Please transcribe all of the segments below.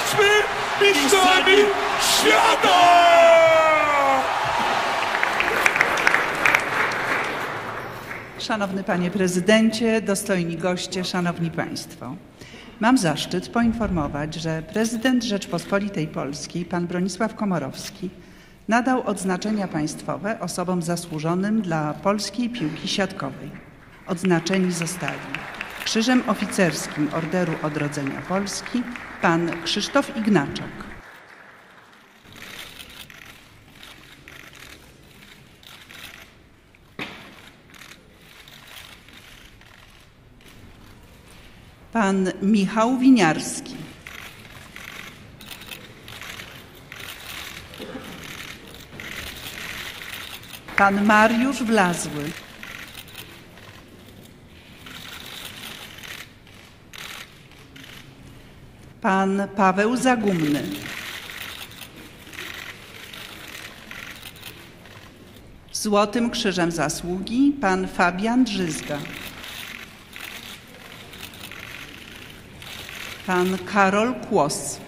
Jesteśmy mistrzami świata! Szanowny Panie Prezydencie, dostojni goście, Szanowni Państwo. Mam zaszczyt poinformować, że Prezydent Rzeczpospolitej Polskiej, Pan Bronisław Komorowski, nadał odznaczenia państwowe osobom zasłużonym dla polskiej piłki siatkowej. Odznaczeni zostali Krzyżem Oficerskim Orderu Odrodzenia Polski Pan Krzysztof Ignaczak, Pan Michał Winiarski, Pan Mariusz Włazły, Pan Paweł Zagumny, Złotym Krzyżem Zasługi Pan Fabian Drzyzga, Pan Karol Kłos,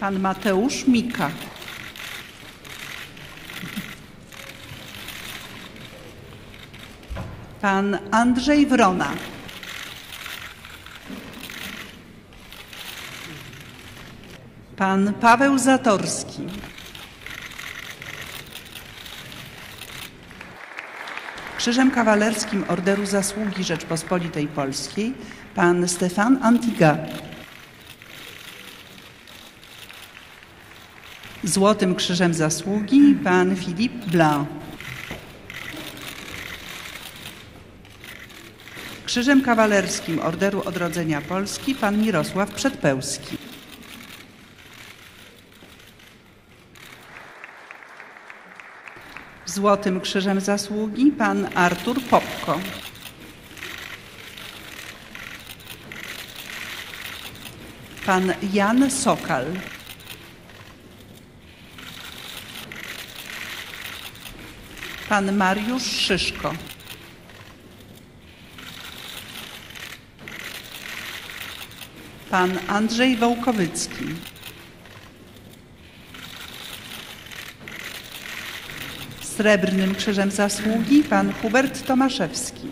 Pan Mateusz Mika, Pan Andrzej Wrona, Pan Paweł Zatorski, Krzyżem Kawalerskim Orderu Zasługi Rzeczpospolitej Polskiej Pan Stefan Antiga, Złotym Krzyżem Zasługi Pan Filip Blanc, Krzyżem Kawalerskim Orderu Odrodzenia Polski Pan Mirosław Przedpełski. Złotym Krzyżem Zasługi Pan Artur Popko. Pan Jan Sokal. Pan Mariusz Szyszko. Pan Andrzej Wołkowicki, Srebrnym Krzyżem Zasługi Pan Hubert Tomaszewski,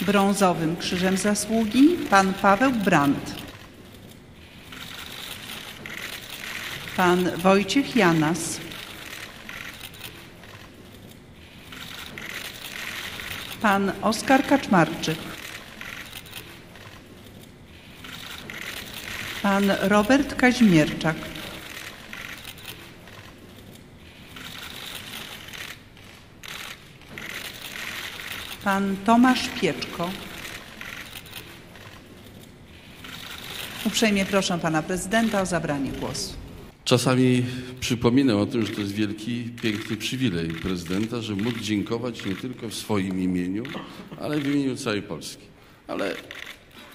Brązowym Krzyżem Zasługi Pan Paweł Brandt, Pan Wojciech Janas, Pan Oskar Kaczmarczyk, Pan Robert Kaźmierczak, Pan Tomasz Pieczko. Uprzejmie proszę Pana Prezydenta o zabranie głosu. Czasami przypominam o tym, że to jest wielki, piękny przywilej prezydenta, że mógł dziękować nie tylko w swoim imieniu, ale w imieniu całej Polski. Ale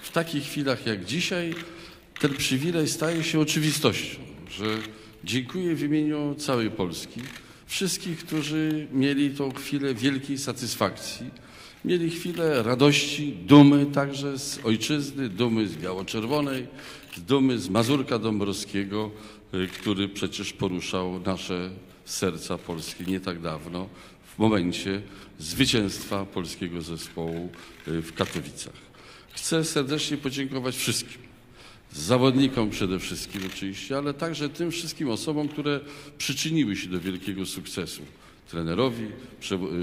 w takich chwilach jak dzisiaj ten przywilej staje się oczywistością, że dziękuję w imieniu całej Polski wszystkich, którzy mieli tą chwilę wielkiej satysfakcji, mieli chwilę radości, dumy także z ojczyzny, dumy z biało-czerwonej, dumy z Mazurka Dąbrowskiego, który przecież poruszał nasze serca polskie nie tak dawno w momencie zwycięstwa polskiego zespołu w Katowicach. Chcę serdecznie podziękować wszystkim. Zawodnikom przede wszystkim oczywiście, ale także tym wszystkim osobom, które przyczyniły się do wielkiego sukcesu. Trenerowi,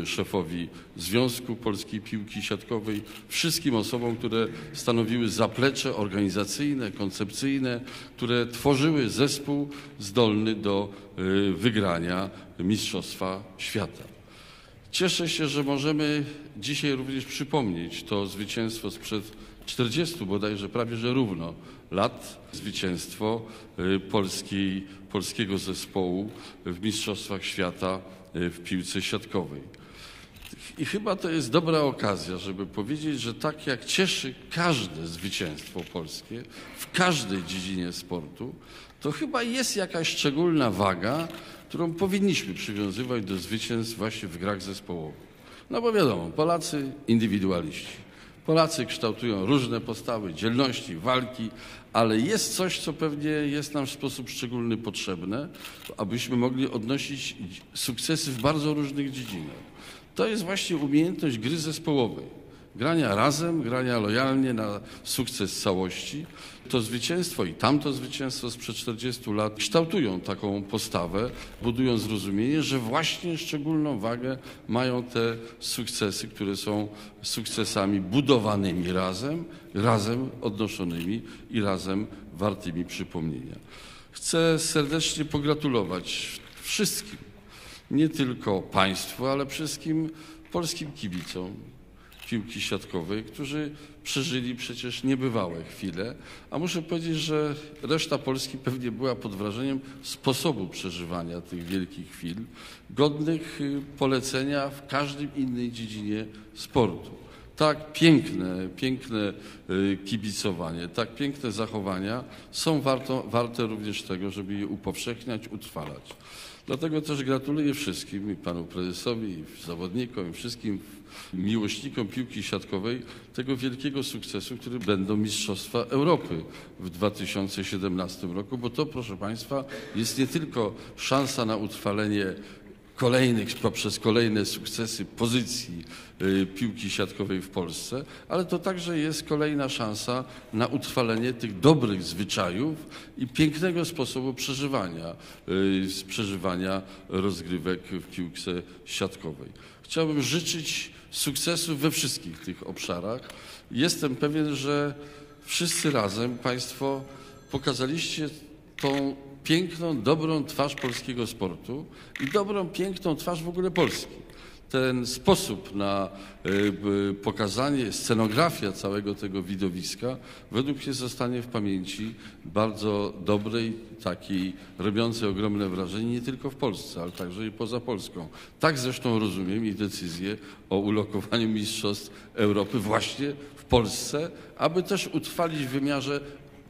szefowi Związku Polskiej Piłki Siatkowej, wszystkim osobom, które stanowiły zaplecze organizacyjne, koncepcyjne, które tworzyły zespół zdolny do wygrania Mistrzostwa Świata. Cieszę się, że możemy dzisiaj również przypomnieć to zwycięstwo sprzed 40 bodajże prawie że równo lat, zwycięstwo polskiego zespołu w Mistrzostwach Świata w piłce siatkowej. I chyba to jest dobra okazja, żeby powiedzieć, że tak jak cieszy każde zwycięstwo polskie w każdej dziedzinie sportu, to chyba jest jakaś szczególna waga, którą powinniśmy przywiązywać do zwycięstw właśnie w grach zespołowych. No bo wiadomo, Polacy indywidualiści. Polacy kształtują różne postawy, dzielności, walki, ale jest coś, co pewnie jest nam w sposób szczególny potrzebne, abyśmy mogli odnosić sukcesy w bardzo różnych dziedzinach. To jest właśnie umiejętność gry zespołowej. Grania razem, grania lojalnie na sukces całości. To zwycięstwo i tamto zwycięstwo sprzed 40 lat kształtują taką postawę, budują zrozumienie, że właśnie szczególną wagę mają te sukcesy, które są sukcesami budowanymi razem odnoszonymi i razem wartymi przypomnienia. Chcę serdecznie pogratulować wszystkim, nie tylko państwu, ale wszystkim polskim kibicom piłki siatkowej, którzy przeżyli przecież niebywałe chwile, a muszę powiedzieć, że reszta Polski pewnie była pod wrażeniem sposobu przeżywania tych wielkich chwil, godnych polecenia w każdej innej dziedzinie sportu. Tak piękne kibicowanie, tak piękne zachowania są warte również tego, żeby je upowszechniać, utrwalać. Dlatego też gratuluję wszystkim, i panu prezesowi, i zawodnikom, i wszystkim miłośnikom piłki siatkowej tego wielkiego sukcesu, który będą Mistrzostwa Europy w 2017 roku, bo to, proszę państwa, jest nie tylko szansa na utrwalenie poprzez kolejne sukcesy pozycji piłki siatkowej w Polsce, ale to także jest kolejna szansa na utrwalenie tych dobrych zwyczajów i pięknego sposobu przeżywania rozgrywek w piłce siatkowej. Chciałbym życzyć sukcesu we wszystkich tych obszarach. Jestem pewien, że wszyscy razem państwo pokazaliście tą piękną, dobrą twarz polskiego sportu i dobrą, piękną twarz w ogóle Polski. Ten sposób na pokazanie, scenografia całego tego widowiska według mnie zostanie w pamięci bardzo dobrej, takiej robiącej ogromne wrażenie nie tylko w Polsce, ale także i poza Polską. Tak zresztą rozumiem i decyzję o ulokowaniu Mistrzostw Europy właśnie w Polsce, aby też utrwalić w wymiarze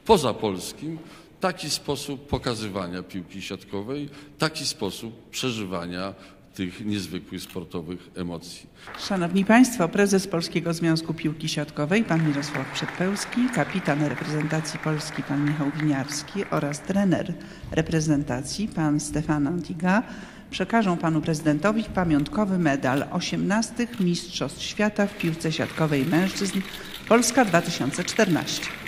pozapolskim taki sposób pokazywania piłki siatkowej, taki sposób przeżywania tych niezwykłych sportowych emocji. Szanowni Państwo, prezes Polskiego Związku Piłki Siatkowej, pan Mirosław Przedpełski, kapitan reprezentacji Polski, pan Michał Winiarski oraz trener reprezentacji, pan Stefan Antiga, przekażą panu prezydentowi pamiątkowy medal 18. Mistrzostw Świata w piłce siatkowej mężczyzn Polska 2014.